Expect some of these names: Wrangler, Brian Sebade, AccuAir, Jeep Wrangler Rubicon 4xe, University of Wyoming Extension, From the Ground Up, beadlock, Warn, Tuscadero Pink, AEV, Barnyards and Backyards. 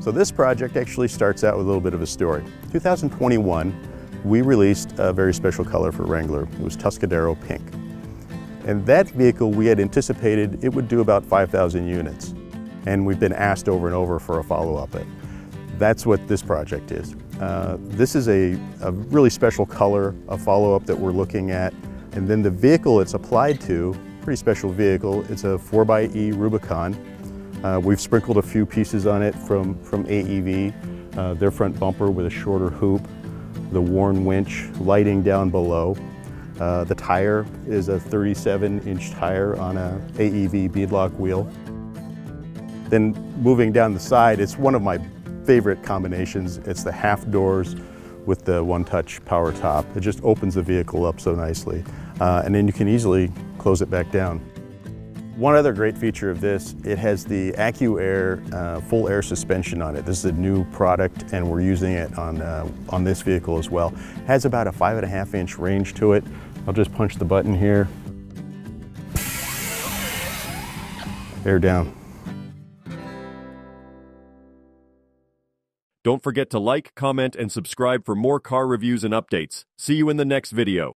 So this project actually starts out with a little bit of a story. 2021, we released a very special color for Wrangler. It was Tuscadero Pink. And that vehicle, we had anticipated it would do about 5,000 units. And we've been asked over and over for a follow-up. That's what this project is. This is a really special color, a follow-up that we're looking at. And then the vehicle it's applied to, pretty special vehicle, it's a 4xe Rubicon. We've sprinkled a few pieces on it from AEV, their front bumper with a shorter hoop, the Warn winch, lighting down below. The tire is a 37-inch tire on a AEV beadlock wheel. Then moving down the side, it's one of my favorite combinations. It's the half doors with the one-touch power top. It just opens the vehicle up so nicely. And then you can easily close it back down. One other great feature of this, it has the AccuAir full air suspension on it. This is a new product and we're using it on this vehicle as well. It has about a 5.5-inch range to it. I'll just punch the button here. Air down. Don't forget to like, comment, and subscribe for more car reviews and updates. See you in the next video.